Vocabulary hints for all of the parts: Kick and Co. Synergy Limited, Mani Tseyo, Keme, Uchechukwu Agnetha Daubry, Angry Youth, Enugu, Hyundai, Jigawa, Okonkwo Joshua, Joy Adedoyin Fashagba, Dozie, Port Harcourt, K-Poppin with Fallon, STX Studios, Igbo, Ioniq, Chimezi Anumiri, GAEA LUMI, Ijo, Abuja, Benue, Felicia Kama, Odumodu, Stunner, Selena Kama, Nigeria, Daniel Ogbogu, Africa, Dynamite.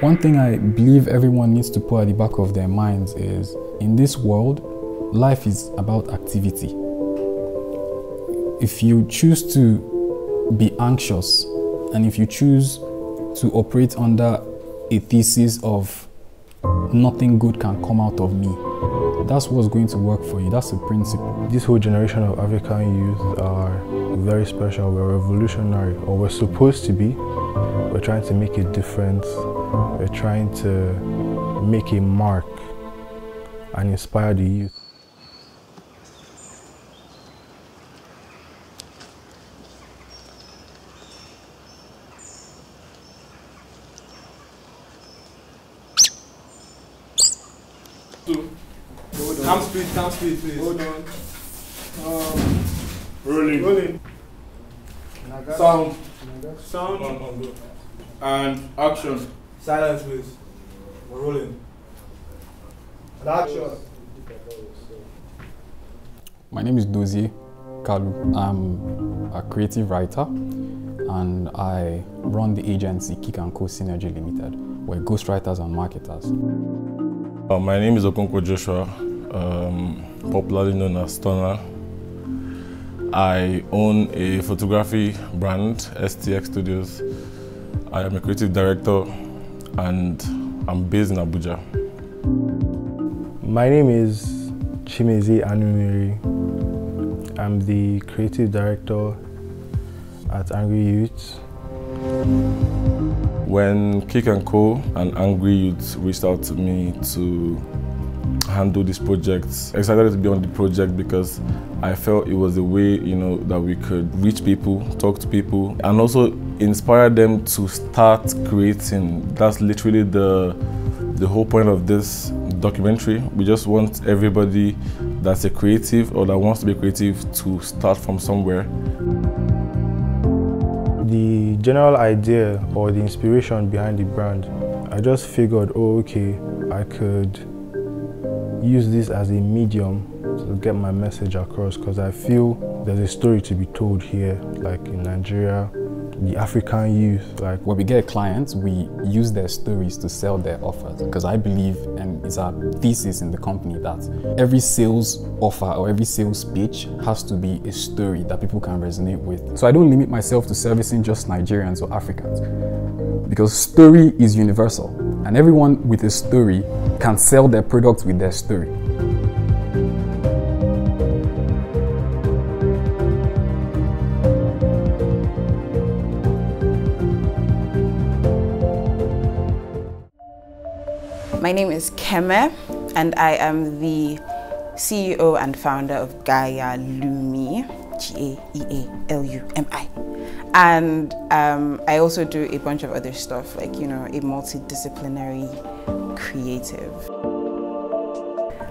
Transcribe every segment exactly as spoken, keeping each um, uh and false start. One thing I believe everyone needs to put at the back of their minds is, in this world, life is about activity. If you choose to be anxious, and if you choose to operate under a thesis of nothing good can come out of me, that's what's going to work for you. That's the principle. This whole generation of African youth are very special. We're revolutionary, or we're supposed to be. We're trying to make a difference. We're trying to make a mark and inspire the youth. Come speed, come speed, please. Hold on. Um, rolling. Rolling. Sound. Sound. Come on, come on, and action. Silence, please. We're rolling. And action. My name is Dozie Kalu. I'm a creative writer, and I run the agency Kick and Co. Synergy Limited. We're ghostwriters and marketers. Uh, my name is Okonkwo Joshua, Um, popularly known as Stunner. I own a photography brand, S T X Studios. I am a creative director and I'm based in Abuja. My name is Chimezi Anumiri. I'm the creative director at Angry Youth. When Kick and Co and Angry Youth reached out to me to handle this project, excited to be on the project because I felt it was a way, you know, that we could reach people, talk to people, and also inspire them to start creating. That's literally the the whole point of this documentary. We just want everybody that's a creative or that wants to be creative to start from somewhere. The general idea or the inspiration behind the brand, I just figured, oh, okay, I could use this as a medium to get my message across, because I feel there's a story to be told here, like in Nigeria, the African youth. Like when we get clients, we use their stories to sell their offers, because I believe, and it's our thesis in the company, that every sales offer or every sales pitch has to be a story that people can resonate with. So I don't limit myself to servicing just Nigerians or Africans, because story is universal, and everyone with a story can sell their products with their story. My name is Keme, and I am the C E O and founder of GAEA LUMI, G A E A L U M I. And um, I also do a bunch of other stuff, like, you know, a multidisciplinary creative.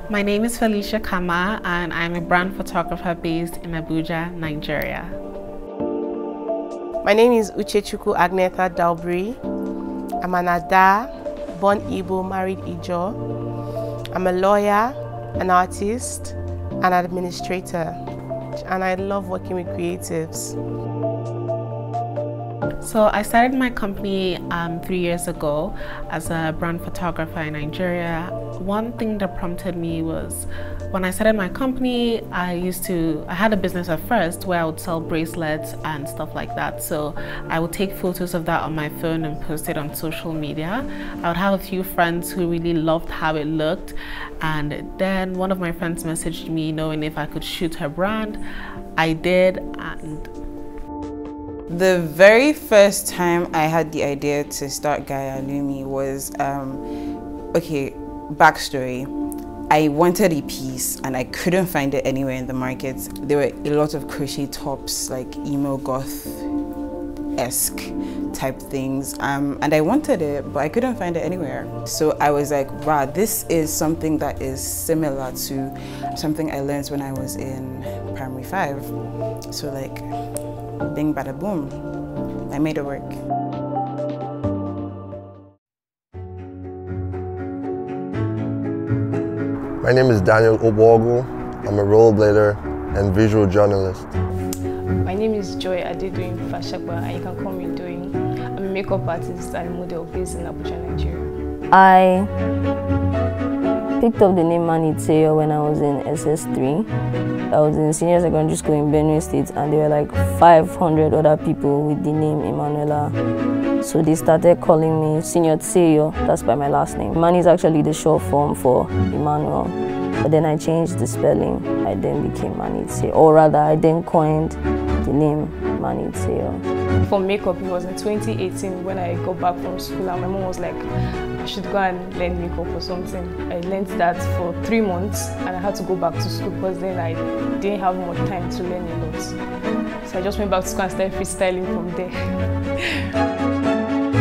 My name is Felicia Kama, and I'm a brand photographer based in Abuja, Nigeria. My name is Uchechukwu Agnetha Daubry. I'm an Ada, born Igbo, married Ijo. I'm a lawyer, an artist, an administrator, and I love working with creatives. So I started my company um, three years ago as a brand photographer in Nigeria. One thing that prompted me was, when I started my company, I used to, I had a business at first where I would sell bracelets and stuff like that. So I would take photos of that on my phone and post it on social media. I would have a few friends who really loved how it looked. And then one of my friends messaged me knowing if I could shoot her brand. I did, and the very first time I had the idea to start GAEA LUMI was, um, okay, backstory. I wanted a piece and I couldn't find it anywhere in the market. There were a lot of crochet tops, like emo goth-esque type things, um, and I wanted it, but I couldn't find it anywhere. So I was like, wow, this is something that is similar to something I learned when I was in primary five. So like, bing, bada, boom. I made it work. My name is Daniel Ogbogu. I'm a rollerblader and visual journalist. My name is Joy Adedoyin Fashagba, and you can call me Doyin. I'm a makeup artist and model based in Abuja, Nigeria. I picked up the name Mani Tseyo when I was in S S three. I was in senior secondary school in Benue State, and there were like five hundred other people with the name Emanuela. So they started calling me Senior Tseyo, that's by my last name. Mani is actually the short form for Emmanuel. But then I changed the spelling. I then became Mani Tseyo, or rather I then coined the name Mani Tseyo. For makeup, it was in twenty eighteen when I got back from school and my mom was like, I should go and learn makeup or something. I learned that for three months and I had to go back to school because then I didn't have much time to learn a lot. So I just went back to school and started freestyling from there.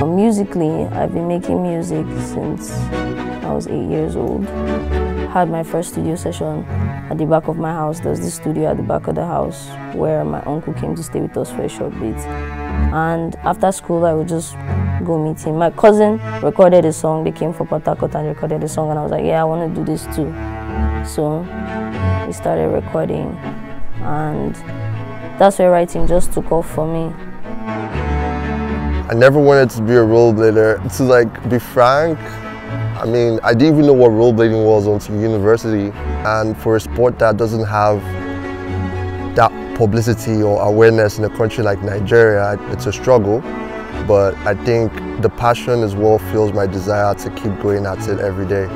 Musically, I've been making music since I was eight years old. Had my first studio session at the back of my house. There's this studio at the back of the house where my uncle came to stay with us for a short bit. And after school, I would just go meet him. My cousin recorded a song. They came for Port Harcourt and recorded a song, and I was like, yeah, I want to do this too. So we started recording, and that's where writing just took off for me. I never wanted to be a rollerblader. To like be frank, I mean, I didn't even know what rollerblading was until university, and for a sport that doesn't have that publicity or awareness in a country like Nigeria, it's a struggle. But I think the passion is what fuels my desire to keep going at it every day.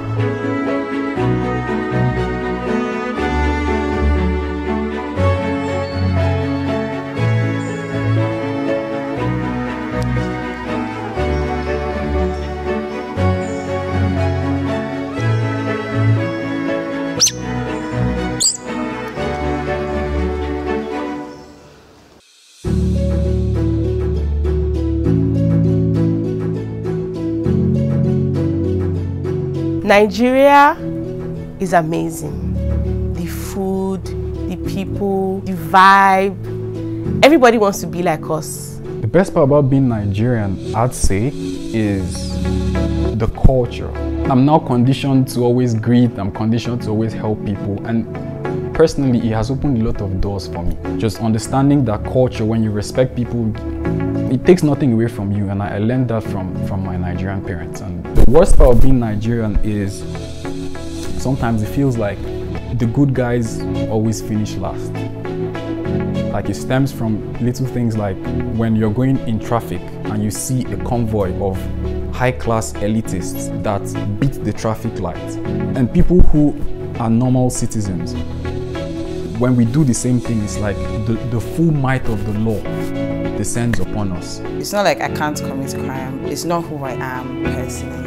Nigeria is amazing. The food, the people, the vibe. Everybody wants to be like us. The best part about being Nigerian, I'd say, is the culture. I'm now conditioned to always greet. I'm conditioned to always help people. And personally, it has opened a lot of doors for me. Just understanding that culture, when you respect people, it takes nothing away from you, and I learned that from, from my Nigerian parents. And the worst part of being Nigerian is sometimes it feels like the good guys always finish last. Like it stems from little things like when you're going in traffic and you see a convoy of high-class elitists that beat the traffic lights, and people who are normal citizens. When we do the same thing, it's like the, the full might of the law descends upon us. It's not like I can't commit crime. It's not who I am personally.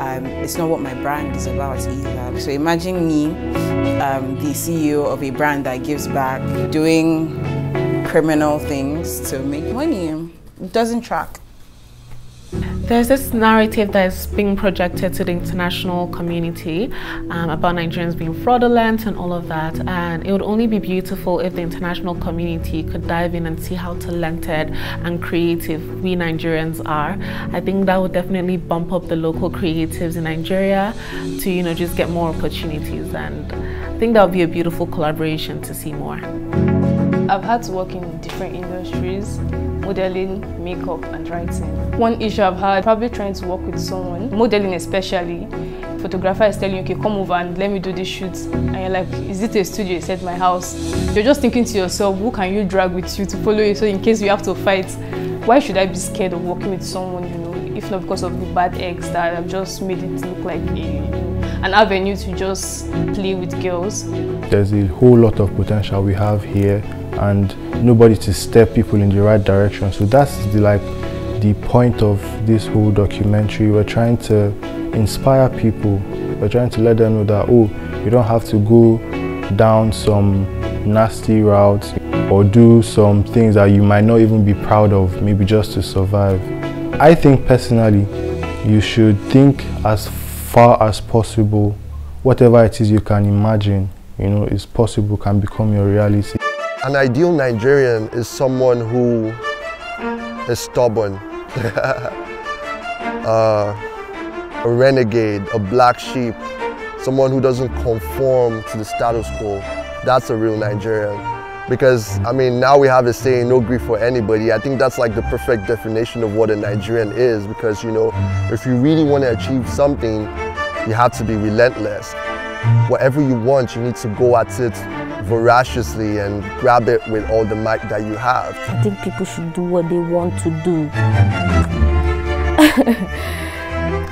Um, it's not what my brand is about either. So imagine me, um, the C E O of a brand that gives back, doing criminal things to make money. It doesn't track. There's this narrative that is being projected to the international community um, about Nigerians being fraudulent and all of that, and it would only be beautiful if the international community could dive in and see how talented and creative we Nigerians are. I think that would definitely bump up the local creatives in Nigeria to, you know, just get more opportunities, and I think that would be a beautiful collaboration to see more. I've had to work in different industries, modeling, makeup, and writing. One issue I've had, probably trying to work with someone, modeling especially, photographer is telling you, okay, come over and let me do this shoot. And you're like, is it a studio? It's at my house. You're just thinking to yourself, who can you drag with you to follow you? So in case you have to fight, why should I be scared of working with someone, you know, if not because of the bad eggs that have just made it look like a, an avenue to just play with girls. There's a whole lot of potential we have here, and nobody to step people in the right direction. So that's the, like the point of this whole documentary. We're trying to inspire people. We're trying to let them know that, oh, you don't have to go down some nasty routes or do some things that you might not even be proud of, maybe just to survive. I think personally, you should think as far as possible. Whatever it is you can imagine, you know, is possible, can become your reality. An ideal Nigerian is someone who is stubborn, uh, a renegade, a black sheep, someone who doesn't conform to the status quo. That's a real Nigerian. Because, I mean, now we have a saying, no grief for anybody. I think that's like the perfect definition of what a Nigerian is, because, you know, if you really want to achieve something, you have to be relentless. Whatever you want, you need to go at it voraciously and grab it with all the might that you have. I think people should do what they want to do.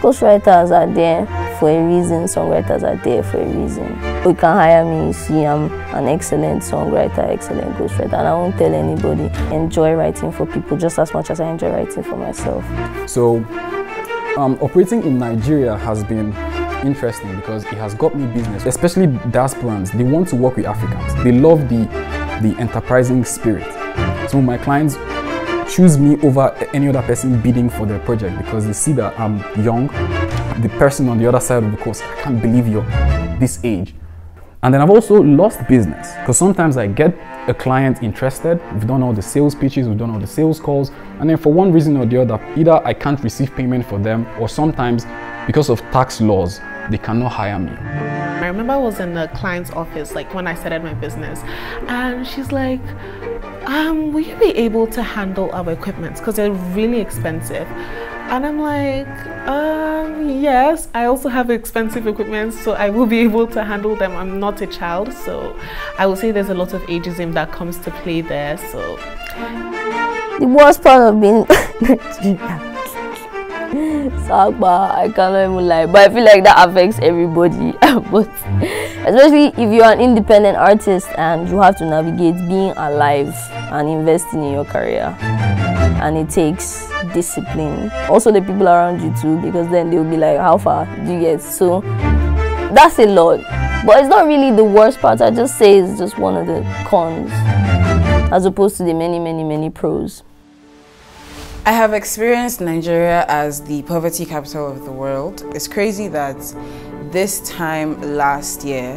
Ghostwriters are there for a reason, songwriters are there for a reason. You can hire me, you see I'm an excellent songwriter, excellent ghostwriter, and I won't tell anybody. I enjoy writing for people just as much as I enjoy writing for myself. So, um, operating in Nigeria has been interesting because it has got me business, especially diasporans. They want to work with Africans. They love the, the enterprising spirit. So my clients choose me over any other person bidding for their project because they see that I'm young. The person on the other side of the coast, I can't believe you're this age. And then I've also lost business because sometimes I get a client interested, we've done all the sales pitches, we've done all the sales calls, and then for one reason or the other, either I can't receive payment for them, or sometimes because of tax laws, they cannot hire me. I remember I was in the client's office like when I started my business, and she's like, um, will you be able to handle our equipment? Because they're really expensive. And I'm like, um, yes, I also have expensive equipment, so I will be able to handle them. I'm not a child, so I will say there's a lot of ageism that comes to play there, so. The worst part of being Sagba, I cannot even lie, but I feel like that affects everybody. But especially if you're an independent artist and you have to navigate being alive and investing in your career. And it takes discipline. Also the people around you too, because then they'll be like, how far do you get? So that's a lot. But it's not really the worst part, I just say it's just one of the cons, as opposed to the many, many, many pros. I have experienced Nigeria as the poverty capital of the world. It's crazy that this time last year,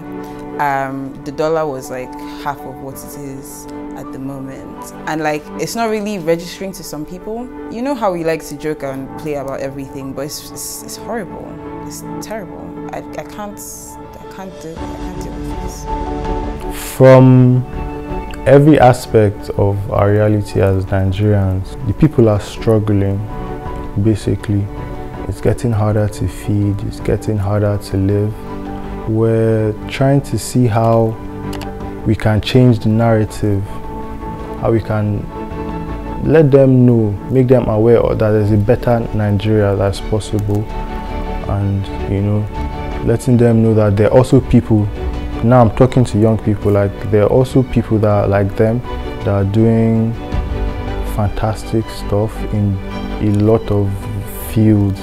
um, the dollar was like half of what it is at the moment. And like, it's not really registering to some people. You know how we like to joke and play about everything, but it's, it's, it's horrible. It's terrible. I, I can't, I can't do, I can't deal with this. From every aspect of our reality as Nigerians, the people are struggling, basically. It's getting harder to feed, it's getting harder to live. We're trying to see how we can change the narrative, how we can let them know, make them aware that there's a better Nigeria that's possible, and you know, letting them know that there are also people. Now I'm talking to young people, like there are also people that are like them, that are doing fantastic stuff in a lot of fields.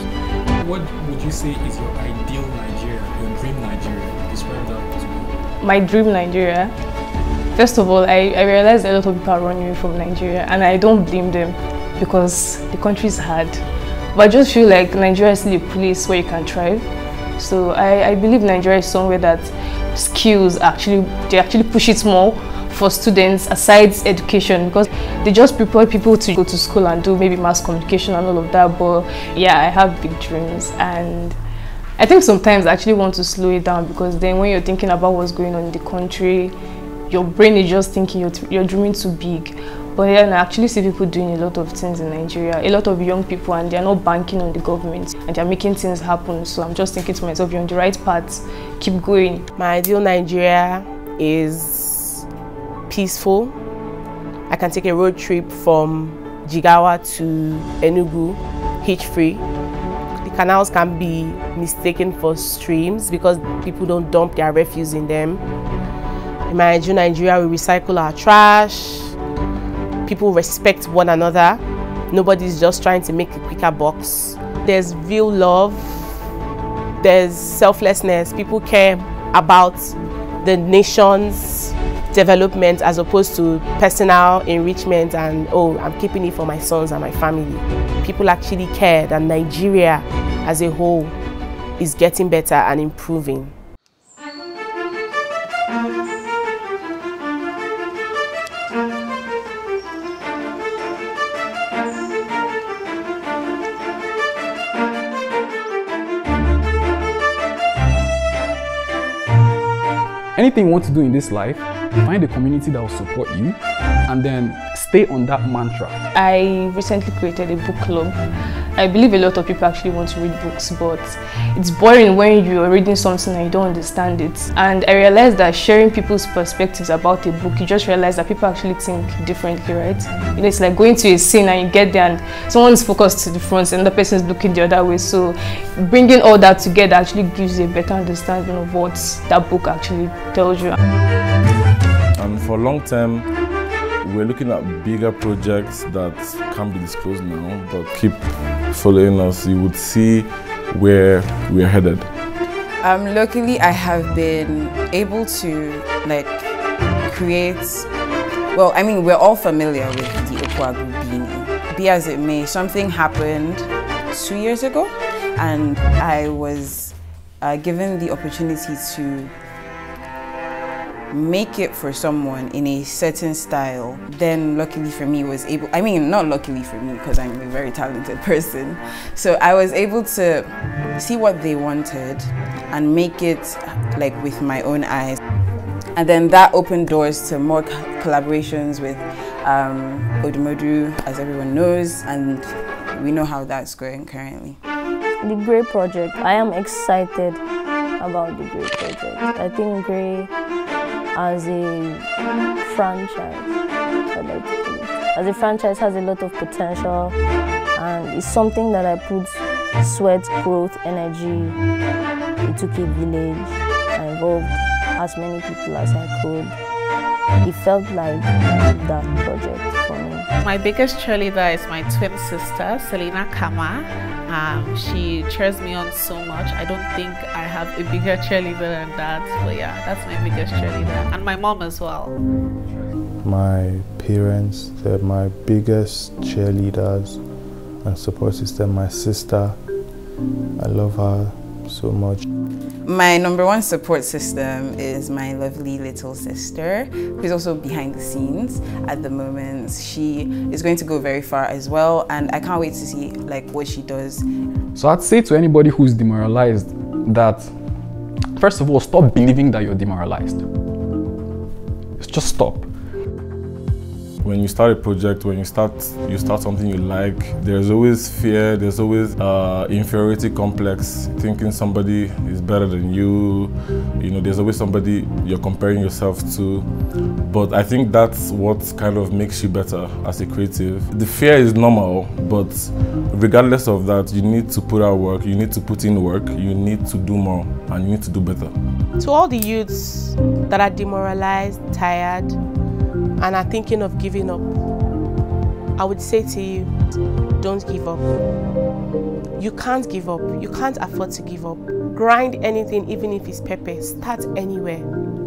What would you say is your ideal Nigeria, your dream Nigeria? Describe that to me. My dream Nigeria? First of all, I, I realized a lot of people are running away from Nigeria, and I don't blame them because the country is hard. But I just feel like Nigeria is still a place where you can thrive. So I, I believe Nigeria is somewhere that skills actually, they actually push it more for students aside education, because they just prepare people to go to school and do maybe mass communication and all of that. But yeah, I have big dreams, and I think sometimes I actually want to slow it down, because then when you're thinking about what's going on in the country, your brain is just thinking you're, you're dreaming too big. But yeah, and I actually see people doing a lot of things in Nigeria, a lot of young people, and they're not banking on the government, and they're making things happen. So I'm just thinking to myself, you're on the right path, keep going. My ideal Nigeria is peaceful. I can take a road trip from Jigawa to Enugu, hitch-free. The canals can be mistaken for streams because people don't dump their refuse in them. In my ideal Nigeria, we recycle our trash. People respect one another. Nobody's just trying to make a quicker box. There's real love. There's selflessness. People care about the nation's development as opposed to personal enrichment and, oh, I'm keeping it for my sons and my family. People actually care that Nigeria as a whole is getting better and improving. Anything you want to do in this life, Find a community that will support you and then stay on that mantra. I recently created a book club. I believe a lot of people actually want to read books, but it's boring when you're reading something and you don't understand it. And I realized that sharing people's perspectives about a book, you just realize that people actually think differently, right? You know, it's like going to a scene and you get there and someone's focused to the front and the person's looking the other way. So bringing all that together actually gives you a better understanding of what that book actually tells you. And for long term, we're looking at bigger projects that can't be disclosed now, but keep following us. You would see where we're headed. Um, luckily, I have been able to like create, well, I mean, we're all familiar with the Okonkwo beanie. Be as it may, something happened two years ago, and I was uh, given the opportunity to make it for someone in a certain style. Then luckily for me was able, I mean not luckily for me because I'm a very talented person, so I was able to see what they wanted and make it like with my own eyes. And then that opened doors to more collaborations with um, Odumodu, as everyone knows, and we know how that's going currently. The GAEA project, I am excited about the GAEA project. I think GAEA as a franchise, I'd like to think. as a franchise has a lot of potential, and it's something that I put sweat, growth, energy. It took a village. I involved as many people as I could. It felt like that project for me. My biggest cheerleader is my twin sister, Selena Kama. Um, she cheers me on so much. I don't think I have a bigger cheerleader than that, but yeah, that's my biggest cheerleader. And my mom as well. My parents, they're my biggest cheerleaders and support system. My sister, I love her so much. My number one support system is my lovely little sister, who's also behind the scenes at the moment. She is going to go very far as well, and I can't wait to see like what she does. So I'd say to anybody who's demoralized that, first of all, stop believing that you're demoralized. Just stop. When you start a project, when you start, you start something you like, there's always fear, there's always uh, inferiority complex, thinking somebody is better than you. You know, there's always somebody you're comparing yourself to. But I think that's what kind of makes you better as a creative. The fear is normal, but regardless of that, you need to put out work, you need to put in work, you need to do more, and you need to do better. To all the youths that are demoralized, tired, and are thinking of giving up, I would say to you, don't give up. You can't give up. You can't afford to give up. Grind anything, even if it's pepper. Start anywhere.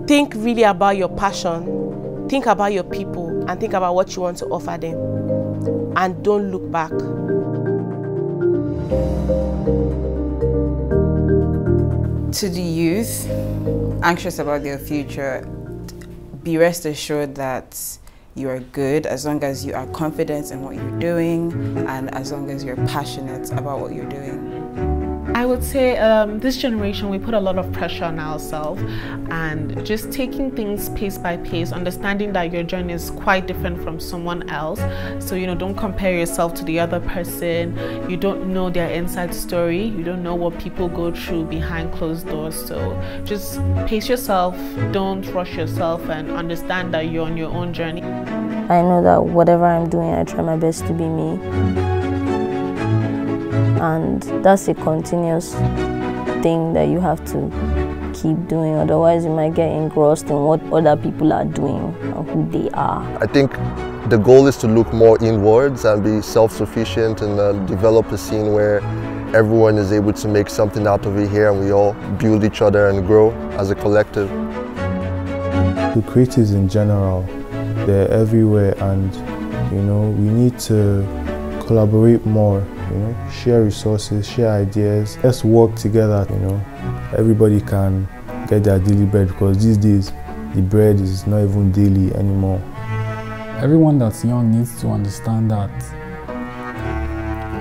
Think really about your passion. Think about your people and think about what you want to offer them. And don't look back. To the youth, anxious about their future, be rest assured that you are good as long as you are confident in what you're doing and as long as you're passionate about what you're doing. I would say um, this generation, we put a lot of pressure on ourselves, and just taking things pace by pace, understanding that your journey is quite different from someone else. So, you know, don't compare yourself to the other person. You don't know their inside story. You don't know what people go through behind closed doors. So just pace yourself, don't rush yourself, and understand that you're on your own journey. I know that whatever I'm doing, I try my best to be me. And that's a continuous thing that you have to keep doing, otherwise you might get engrossed in what other people are doing and who they are. I think the goal is to look more inwards and be self-sufficient and uh, develop a scene where everyone is able to make something out of it here, and we all build each other and grow as a collective. The creatives in general, they're everywhere, and you know, we need to collaborate more, you know, share resources, share ideas, let's work together, you know. Everybody can get their daily bread, because these days the bread is not even daily anymore. Everyone that's young needs to understand that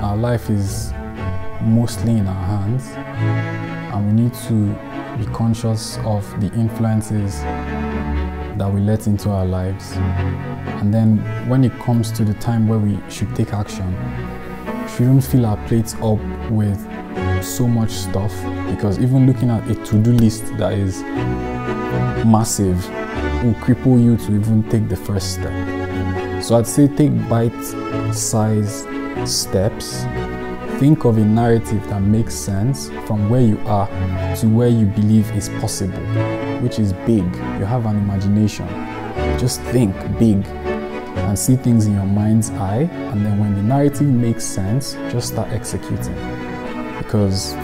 our life is mostly in our hands, and we need to be conscious of the influences that we let into our lives. And then when it comes to the time where we should take action, we shouldn't fill our plates up with so much stuff, because even looking at a to-do list that is massive will cripple you to even take the first step. So I'd say take bite-sized steps. Think of a narrative that makes sense from where you are to where you believe is possible, which is big. You have an imagination. Just think big and see things in your mind's eye, and then when the narrative makes sense, just start executing. Because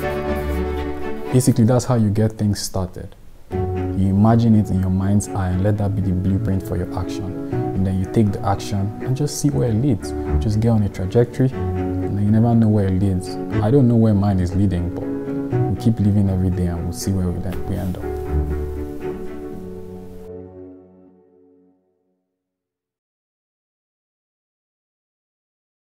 basically that's how you get things started. You imagine it in your mind's eye and let that be the blueprint for your action. And then you take the action and just see where it leads. Just get on a trajectory, and then you never know where it leads. I don't know where mine is leading, but we keep living every day and we'll see where we end up.